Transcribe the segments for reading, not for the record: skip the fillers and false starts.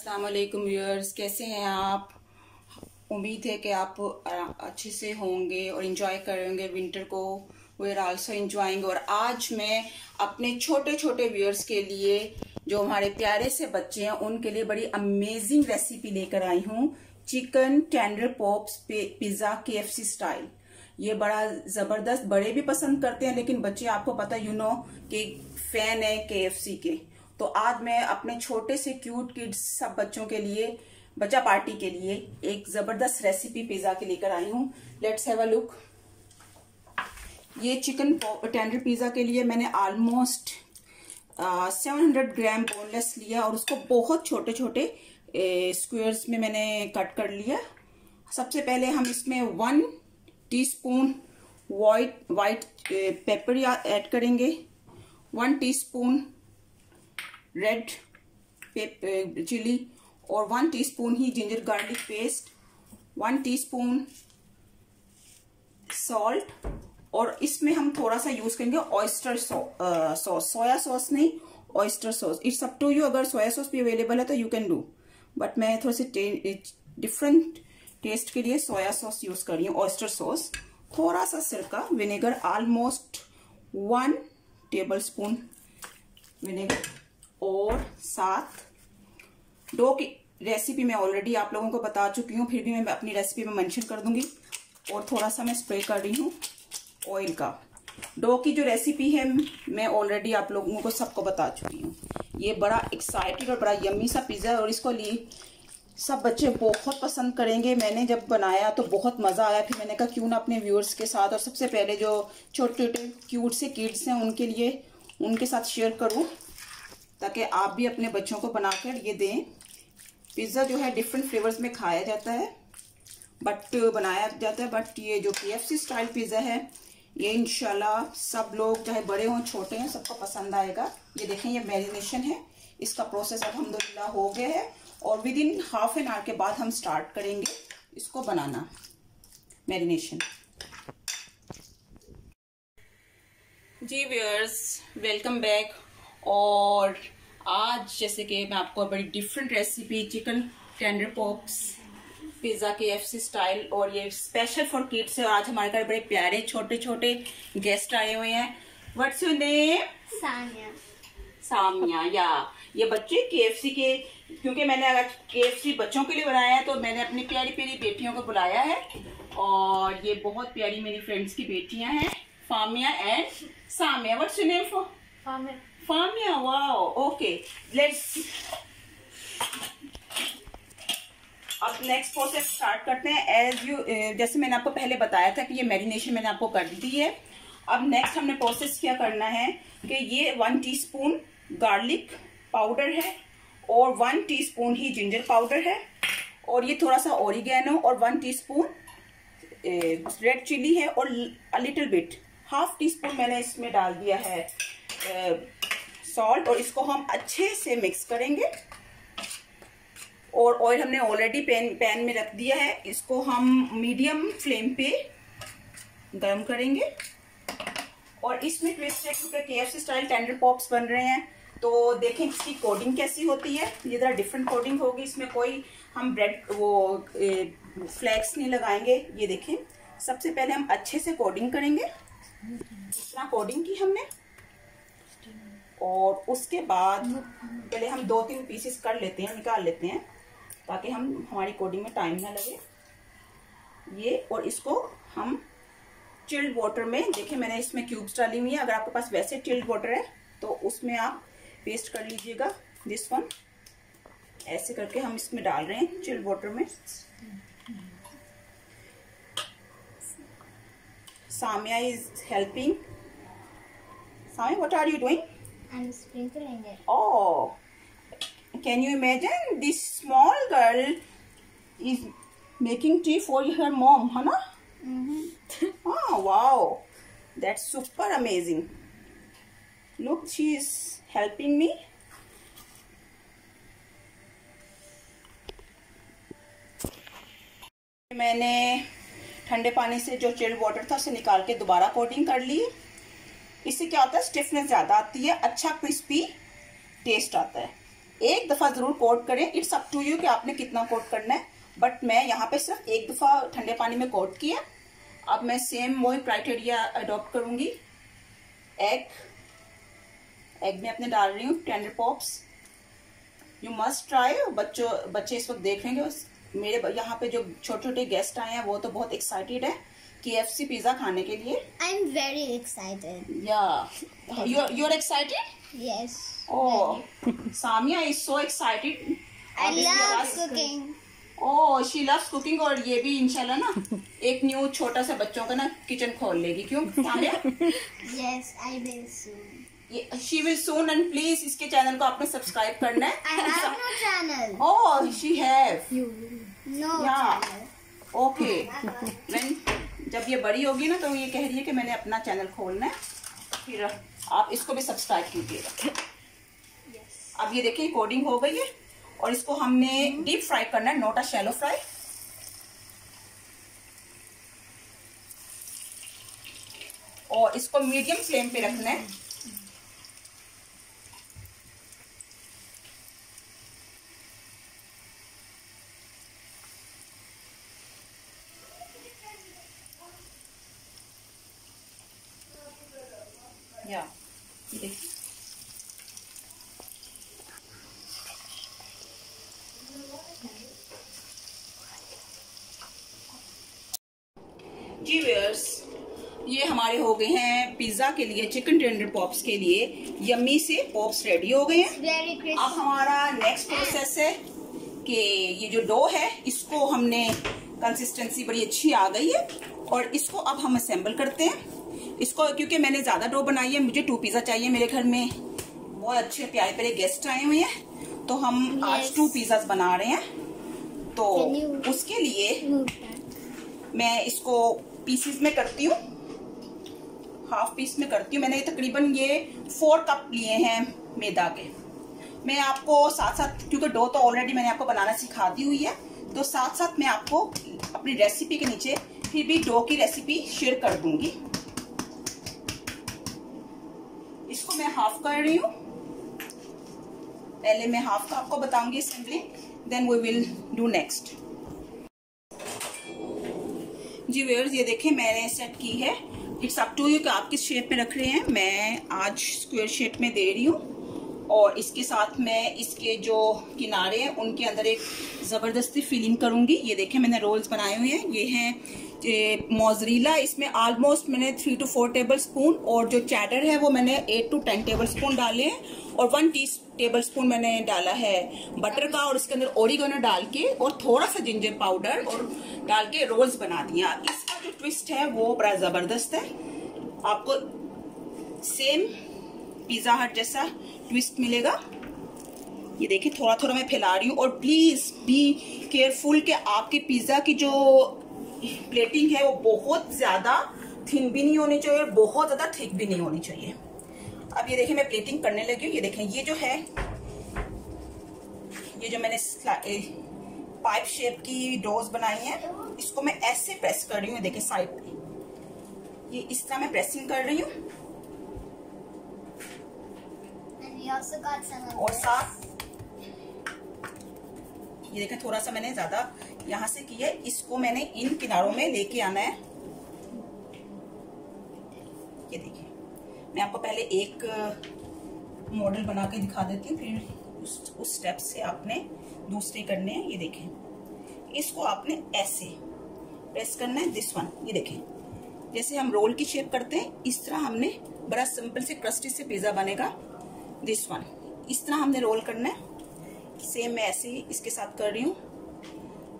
अस्सलाम वालेकुम व्यूअर्स, कैसे हैं आप? उम्मीद है कि आप अच्छे से होंगे और इंजॉय करेंगे विंटर को। We are also enjoying. और आज मैं अपने छोटे छोटे व्यूअर्स के लिए, जो हमारे प्यारे से बच्चे हैं, उनके लिए बड़ी अमेजिंग रेसिपी लेकर आई हूँ। Chicken tender pops pizza KFC style. ये बड़ा ज़बरदस्त, बड़े भी पसंद करते हैं, लेकिन बच्चे आपको पता यू नो कि फैन है KFC के। तो आज मैं अपने छोटे से क्यूट किड्स, सब बच्चों के लिए, बच्चा पार्टी के लिए एक ज़बरदस्त रेसिपी पिज़्ज़ा की लेकर आई हूँ। Let's have a look. ये चिकन टेंडर पिज़्ज़ा के लिए मैंने ऑलमोस्ट 700 ग्राम बोनलेस लिया और उसको बहुत छोटे छोटे स्क्वायर्स में मैंने कट कर लिया। सबसे पहले हम इसमें 1 टीस्पून वाइट पेपर ऐड करेंगे, 1 टीस्पून रेड चिली और 1 टीस्पून ही ginger garlic paste, 1 teaspoon salt. और इसमें हम थोड़ा सा यूज़ करेंगे ऑयस्टर सॉस। सोया सॉस नहीं, oyster sauce. It's up to you, अगर सोया सॉस भी अवेलेबल है तो यू कैन डू, बट मैं थोड़े से डिफरेंट टेस्ट के लिए सोया सॉस यूज़ कर रही हूँ, ऑयस्टर सॉस। थोड़ा सा सिरका, vinegar, almost 1 tablespoon vinegar. और साथ डो की रेसिपी मैं ऑलरेडी आप लोगों को बता चुकी हूँ, फिर भी मैं अपनी रेसिपी में मेंशन कर दूंगी। और थोड़ा सा मैं स्प्रे कर रही हूँ ऑयल का। डो की जो रेसिपी है मैं ऑलरेडी आप लोगों को सबको बता चुकी हूँ। ये बड़ा एक्साइटेड और बड़ा यम्मी सा पिज़्ज़ा है और इसको लिए सब बच्चे बहुत पसंद करेंगे। मैंने जब बनाया तो बहुत मज़ा आया, फिर मैंने कहा क्यों ना अपने व्यूअर्स के साथ, और सबसे पहले जो छोटे छोटे क्यूट से किड्स हैं उनके लिए, उनके साथ शेयर करूँ, ताकि आप भी अपने बच्चों को बनाकर ये दें। पिज़्ज़ा जो है डिफरेंट फ्लेवर्स में खाया जाता है, बट बनाया जाता है, बट ये जो KFC स्टाइल पिज़्ज़ा है ये इंशाल्लाह सब लोग, चाहे बड़े हों छोटे हों, सबको पसंद आएगा। ये देखें, ये मैरिनेशन है, इसका प्रोसेस अल्हम्दुलिल्लाह हो गया है और विदिन ½ एन आवर के बाद हम स्टार्ट करेंगे इसको बनाना, मैरिनेशन। जी व्यूअर्स, वेलकम बैक। और आज जैसे कि मैं आपको बड़ी different recipe chicken tender pops pizza KFC style, और ये स्पेशल फॉर किड्स है। आज हमारे घर बड़े प्यारे छोटे छोटे गेस्ट आए हुए हैं। What's your name? Sania. Sania, या ये बच्चे KFC के, क्योंकि मैंने अगर KFC बच्चों के लिए बनाया है तो मैंने अपनी प्यारी प्यारी बेटियों को बुलाया है, और ये बहुत प्यारी मेरी फ्रेंड्स की बेटियाँ हैं, Famia and Samia. What's your name? For Famia. Famia, wow, okay. अब नेक्स्ट प्रोसेस स्टार्ट करते हैं। जैसे मैंने आपको पहले बताया था कि ये मैरिनेशन मैंने आपको कर दी है। अब नेक्स्ट हमने प्रोसेस क्या करना है कि ये 1 टीस्पून गार्लिक पाउडर है और 1 टीस्पून ही जिंजर पाउडर है, और ये थोड़ा सा ओरिगैनो, और 1 टीस्पून रेड चिली है, और लिटिल बिट, ½ टीस्पून मैंने इसमें डाल दिया है सॉल्ट। और इसको हम अच्छे से मिक्स करेंगे। और ऑयल हमने ऑलरेडी पैन में रख दिया है, इसको हम मीडियम फ्लेम पे गर्म करेंगे। और इसमें ट्विस्ट है क्योंकि KFC स्टाइल टेंडर पॉप्स बन रहे हैं, तो देखें इसकी कोडिंग कैसी होती है। ये ज़रा डिफरेंट कोडिंग होगी, इसमें कोई हम ब्रेड फ्लेक्स नहीं लगाएंगे। ये देखें, सबसे पहले हम अच्छे से कोडिंग करेंगे, इतना कोडिंग की हमने। और उसके बाद पहले हम 2-3 पीसेस कर लेते हैं, निकाल लेते हैं, ताकि हम हमारी कोडिंग में टाइम ना लगे ये। और इसको हम चिल्ड वाटर में, देखिए मैंने इसमें क्यूब्स डाली हुई है, अगर आपके पास वैसे चिल्ड वाटर है तो उसमें आप पेस्ट कर लीजिएगा। दिस वन ऐसे करके हम इसमें डाल रहे हैं चिल्ड वाटर में। Samia is helping. Sami, what are you doing? I'm sprinkling it. Oh, can you imagine? This small girl is making tea for her mom, है ना? Oh wow, that's super amazing. Look, she is helping me. मैंने ठंडे पानी से जो chilled water था उसे निकाल के दोबारा कोटिंग कर ली। इससे क्या होता है, स्टिफनेस ज़्यादा आती है, अच्छा क्रिस्पी टेस्ट आता है। एक दफ़ा ज़रूर कोट करें। इट्स अप टू यू कि आपने कितना कोट करना है, बट मैं यहाँ पे सिर्फ एक दफ़ा ठंडे पानी में कोट किया। अब मैं सेम वही क्राइटेरिया अडॉप्ट करूँगी। एग में अपने डाल रही हूँ tender pops. You must try. बच्चे इस वक्त देख लेंगे। मेरे यहाँ पे जो छोटे छोटे गेस्ट आए हैं वो तो बहुत एक्साइटेड है KFC पिज़्ज़ा खाने के लिए। I am very excited. या you are excited? Yes. Oh Samia is so excited. I love cooking. Oh she loves cooking. और ये भी इंशाल्लाह ना एक न्यू छोटा सा बच्चों का ना किचन खोल लेगी, क्यों Samia? Yes I will soon. She will soon, and please इसके चैनल को आपने सब्सक्राइब करना है। I have no channel. Oh, she have. You no channel. Okay. When जब ये बड़ी होगी ना तो ये कह रही है कि मैंने अपना चैनल खोलना है, फिर आप इसको भी सब्सक्राइब कीजिएगा। Yes. अब ये देखिए कोडिंग हो गई है और इसको हमने डीप फ्राई करना है, नॉट अ शैलो फ्राई। और इसको मीडियम फ्लेम पे रखना है। या जी व्यूअर्स, ये हमारे हो गए हैं पिज्जा के लिए, चिकन टेंडर पॉप्स के लिए यम्मी से पॉप्स रेडी हो गए हैं। अब हमारा नेक्स्ट प्रोसेस है कि ये जो डो है इसको हमने कंसिस्टेंसी बड़ी अच्छी आ गई है और इसको अब हम असेंबल करते हैं। इसको क्योंकि मैंने ज़्यादा डो बनाई है, मुझे 2 पिज़्ज़ा चाहिए। मेरे घर में बहुत अच्छे प्यारे प्यारे गेस्ट आए हुए हैं तो हम आज 2 पिज़्ज़ास बना रहे हैं। तो उसके लिए मैं इसको पीसीस में करती हूँ, हाफ पीस में करती हूँ। मैंने तकरीबन ये 4 कप लिए हैं मैदा के। मैं आपको साथ साथ, क्योंकि डो तो ऑलरेडी मैंने आपको बनाना सिखा दी हुई है, तो साथ साथ मैं आपको अपनी रेसिपी के नीचे फिर भी डो की रेसिपी शेयर कर दूँगी। इसको मैं हाफ कर रही हूँ। पहले मैं हाफ का आपको बताऊंगी assembling, then we will do next. जी व्यूअर्स, ये देखें मैंने सेट की है। इट्स अप टू यू कि आप किस शेप में रख रहे हैं। मैं आज स्क्वायर शेप में दे रही हूँ और इसके साथ मैं इसके जो किनारे हैं उनके अंदर एक ज़बरदस्ती फिलिंग करूँगी। ये देखें मैंने रोल्स बनाए हुए हैं। ये हैं मोजरीला, इसमें आलमोस्ट मैंने 3 से 4 टेबल स्पून, और जो चैडर है वो मैंने 8 से 10 टेबल स्पून डाले हैं, और 1 टेबल स्पून मैंने डाला है बटर का, और इसके अंदर ओरिगेनो डाल के और थोड़ा सा जिंजर पाउडर और डाल के रोल्स बना दिया। इसका जो ट्विस्ट है वो बड़ा ज़बरदस्त है। आपको सेम पिज़्ज़ा हट जैसा ट्विस्ट मिलेगा। ये देखिए थोड़ा थोड़ा मैं फैला रही हूँ। और प्लीज़ बी केयरफुल कि आपके पिज़्ज़ा की जो प्लेटिंग है वो बहुत ज़्यादा थिन भी नहीं होनी चाहिए और बहुत ज़्यादा थिक भी नहीं होनी चाहिए। अब ये देखें मैं प्लेटिंग करने लगी हूँ। ये देखें ये जो है, ये जो मैंने पाइप शेप की डोज बनाई हैं इसको मैं ऐसे प्रेस कर रही हूँ। देखें साइड पे ये इस तरह मैं प्रेसिंग कर रही हूँ। और साथ ये देखें थोड़ा सा मैंने ज़्यादा यहाँ से किया है, इसको मैंने इन किनारों में लेके आना है। ये देखिए मैं आपको पहले एक मॉडल बना के दिखा देती हूँ, फिर उस स्टेप से आपने दूसरे करने हैं। ये देखें इसको आपने ऐसे प्रेस करना है, दिस वन। ये देखें जैसे हम रोल की शेप करते हैं इस तरह हमने, बड़ा सिंपल से क्रस्टी से पिज़्ज़ा बनेगा। दिस वन इस तरह हमने रोल करना है। सेम मैं ऐसे ही इसके साथ कर रही हूँ।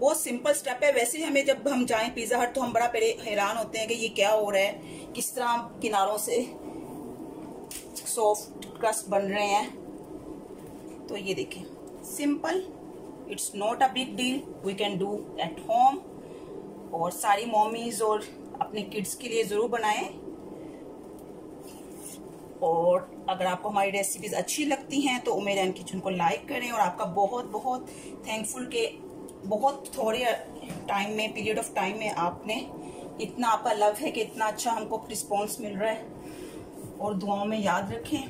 बहुत सिंपल स्टेप है। वैसे हमें जब हम जाएं पिज़्ज़ा हट तो हम बड़ा पहले हैरान होते हैं कि ये क्या हो रहा है, किस तरह किनारों से सॉफ्ट क्रस्ट बन रहे हैं। तो ये देखें simple, it's not a big deal, we can do at home. और सारी मॉमीज और अपने किड्स के लिए ज़रूर बनाएं। और अगर आपको हमारी रेसिपीज़ अच्छी लगती हैं तो उम्मे रैयान किचन को लाइक करें। और आपका बहुत बहुत थैंकफुल के बहुत थोड़े टाइम में, पीरियड ऑफ टाइम में आपने इतना, आपका लव है कि इतना अच्छा हमको रिस्पॉन्स मिल रहा है। और दुआओं में याद रखें।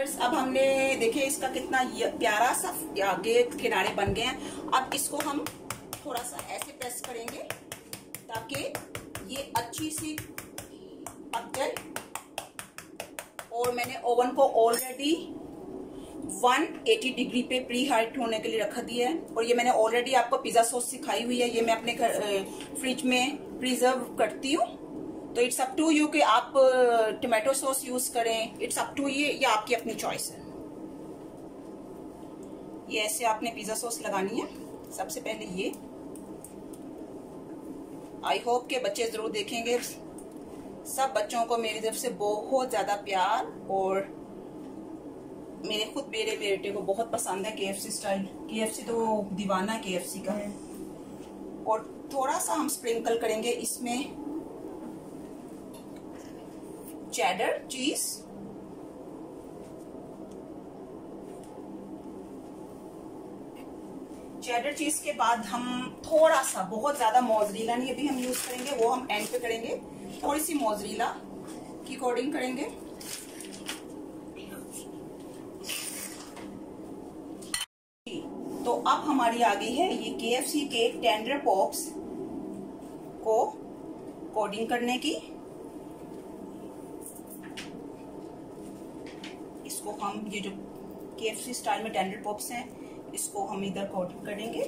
अब हमने देखिए इसका कितना प्यारा सा आगे किनारे बन गए हैं। अब इसको हम थोड़ा सा ऐसे प्रेस करेंगे ताकि ये अच्छी सी पक जाए। और मैंने ओवन को ऑलरेडी 180 डिग्री पे प्री हीट होने के लिए रख दिया है। और ये मैंने ऑलरेडी आपको पिज़्ज़ा सॉस सिखाई हुई है, ये मैं अपने घर फ्रिज में प्रिजर्व करती हूँ। तो इट्स अप टू यू कि आप टोमेटो सॉस यूज करें, इट्स अप टू ये आपकी अपनी चॉइस है। ये ऐसे आपने पिज़्ज़ा सॉस लगानी है। सबसे पहले ये, आई होप के बच्चे जरूर देखेंगे। सब बच्चों को मेरी तरफ से बहुत ज्यादा प्यार, और मेरे खुद मेरे बेटे को बहुत पसंद है KFC स्टाइल। KFC तो दीवाना KFC का है। और थोड़ा सा हम स्प्रिंकल करेंगे इसमें चेडर चीज, के बाद हम थोड़ा सा बहुत ज्यादा मोजरेला नहीं अभी हम यूज करेंगे, वो हम एंड पे करेंगे। थोड़ी सी मोजरेला की कोटिंग करेंगे। तो अब हमारी आ गई है ये KFC के टेंडर पॉप्स को कोटिंग करने की। इसको हम ये जो KFC स्टाइल में टेंडर पॉप्स हैं इसको हम इधर कोट करेंगे।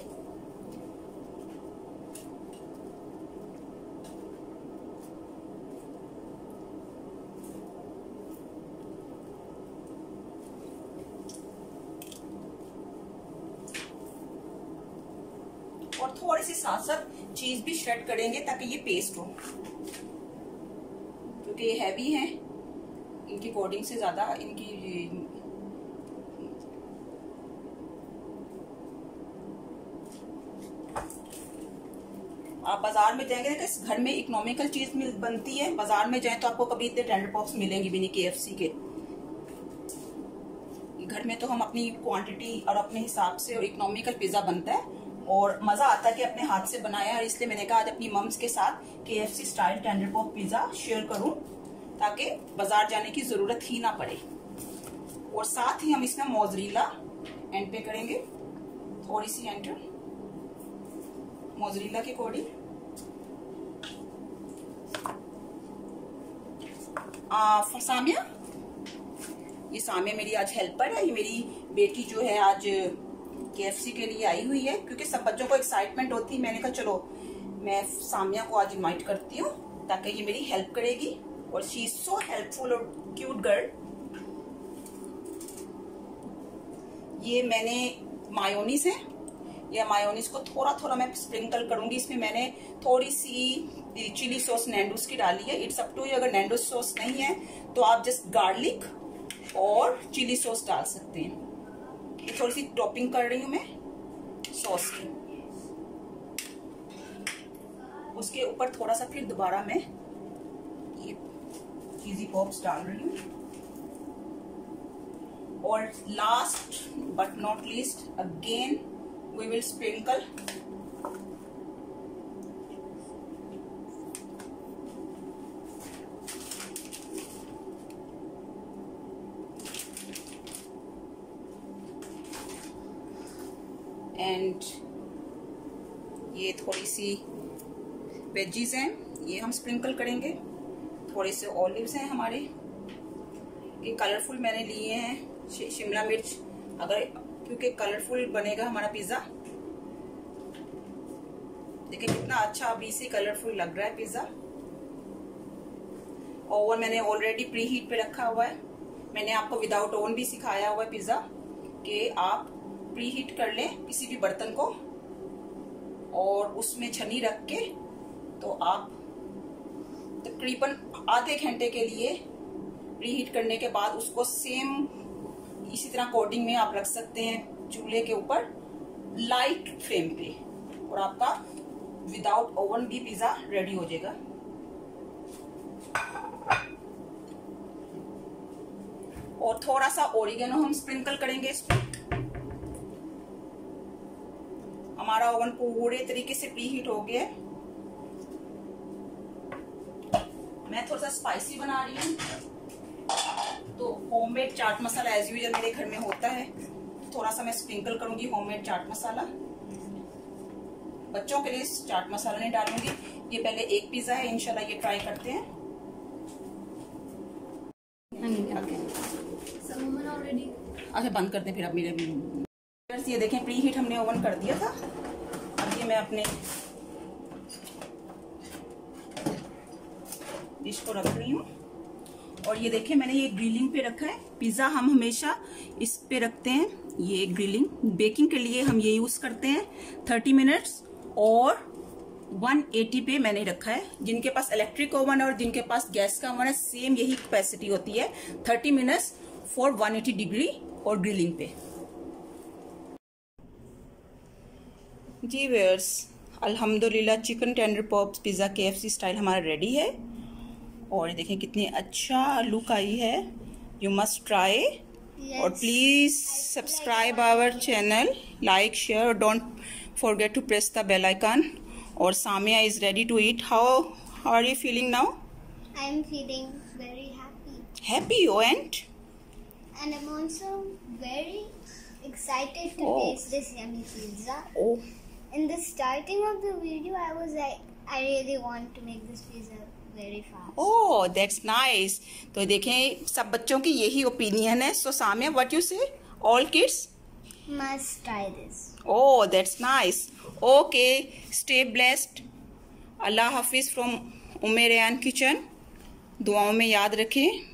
और थोड़ी सी साथ साथ चीज भी श्रेड करेंगे ताकि ये पेस्ट हो, क्योंकि ये हैवी है, इनकी कोटिंग से ज्यादा इनकी आप बाजार में जाएंगे तो इस घर में इकोनॉमिकल चीज बनती है, बाजार में जाए तो आपको कभी इतने टेंडर पॉप्स मिलेंगे भी नहीं KFC के। घर में तो हम अपनी क्वांटिटी और अपने हिसाब से और इकोनॉमिकल पिज्जा बनता है और मजा आता है कि अपने हाथ से बनाया है। इसलिए मैंने कहा आज अपनी मम्स के साथ KFC style tender pop pizza share करूं ताकि बाजार जाने की जरूरत ही ना पड़े। और साथ ही हम इसमें मोजरेला एंड पे करेंगे, थोड़ी सी एंटर मोजरेला के कोडिंग। सामिया, ये सामिया मेरी आज हेल्पर है। ये मेरी बेटी जो है आज KFC के लिए आई हुई है, क्योंकि सब बच्चों को एक्साइटमेंट होती है। मैंने कहा चलो मैं सामिया को आज इन्वाइट करती हूँ ताकि ये मेरी हेल्प करेगी। और शी इज सो हेल्पफुल और क्यूट गर्ल। ये मैंने मायोनीज है, या मायोनीज को थोड़ा थोड़ा मैं स्प्रिंकल करूंगी। इसमें मैंने थोड़ी सी चिली सॉस नैंडोस की डाली है। इट्स अप टू यू, अगर नैंडोस सॉस नहीं है तो आप जस्ट गार्लिक और चिली सॉस डाल सकते हैं। ये थोड़ी सी टॉपिंग कर रही हूँ मैं सॉस की। उसके ऊपर थोड़ा सा फिर दोबारा मैं ये चीज़ी पॉप्स डाल रही हूँ। और last but not least again we will sprinkle. And ये थोड़ी सी वेजीज हैं, ये हम स्प्रिंकल करेंगे। थोड़े से ऑलिव्स हैं हमारे, ये कलरफुल मैंने लिए हैं। शिमला मिर्च, अगर क्योंकि कलरफुल बनेगा हमारा पिज़्ज़ा। देखिए कितना अच्छा अभी से कलरफुल लग रहा है पिज़्ज़ा। ओवन मैंने ऑलरेडी प्री हीट पे रखा हुआ है। मैंने आपको विदाउट ओवन भी सिखाया हुआ है पिज़्ज़ा कि आप प्री हीट कर लें किसी भी बर्तन को और उसमें छन्नी रख के तो आप तकरीबन आधे घंटे के लिए प्री हीट करने के बाद उसको सेम इसी तरह कोटिंग में आप रख सकते हैं चूल्हे के ऊपर लाइट फ्लेम पे, और आपका विदाउट ओवन भी पिज़्ज़ा रेडी हो जाएगा। और थोड़ा सा ओरिगेनो हम स्प्रिंकल करेंगे इस पर। हमारा ओवन पूरे तरीके से प्री हीट हो गया है। मैं थोड़ा सा स्पाइसी बना रही हूँ तो homemade chaat masala as usual मेरे घर में होता है। थोड़ा सा मैं स्प्रिंकल करूंगी होममेड चाट मसाला। बच्चों के लिए चाट मसाला नहीं डालूंगी। ये पहले एक पिज्जा है, इंशाल्लाह ये ट्राई करते हैं। अच्छा बंद कर दें फिर आप मेरे। ये देखें प्री हीट हमने ओवन कर दिया था। अब ये मैं अपने डिश को रख रही हूँ। और ये देखें मैंने ये ग्रिलिंग पे रखा है। पिज़्ज़ा हम हमेशा इस पे रखते हैं। ये ग्रिलिंग बेकिंग के लिए हम ये यूज़ करते हैं 30 मिनट्स और 180 पे मैंने रखा है। जिनके पास इलेक्ट्रिक ओवन है और जिनके पास गैस का ओवन है सेम यही कैपेसिटी होती है 30 मिनट्स फॉर 180 डिग्री और ग्रिलिंग पे। जी व्यूअर्स, अल्हम्दुलिल्लाह chicken tender pops pizza KFC style हमारा रेडी है। और ये देखें कितनी अच्छा लुक आई है। यू मस्ट ट्राई और please subscribe our channel, like share और don't forget to press the bell icon. और Samia is ready to eat. How are you feeling now? I am feeling very happy. Happy you and I am also very excited to taste this yummy pizza. In the starting of the video I was like I really want to make this pizza very fast. Oh, that's nice. तो देखें सब बच्चों की यही opinion है। So Samia, what you say? All kids must try this. Oh, that's nice. Okay, stay blessed. Allah Hafiz from Umme Ryaan Kitchen. दुआओं में याद रखें।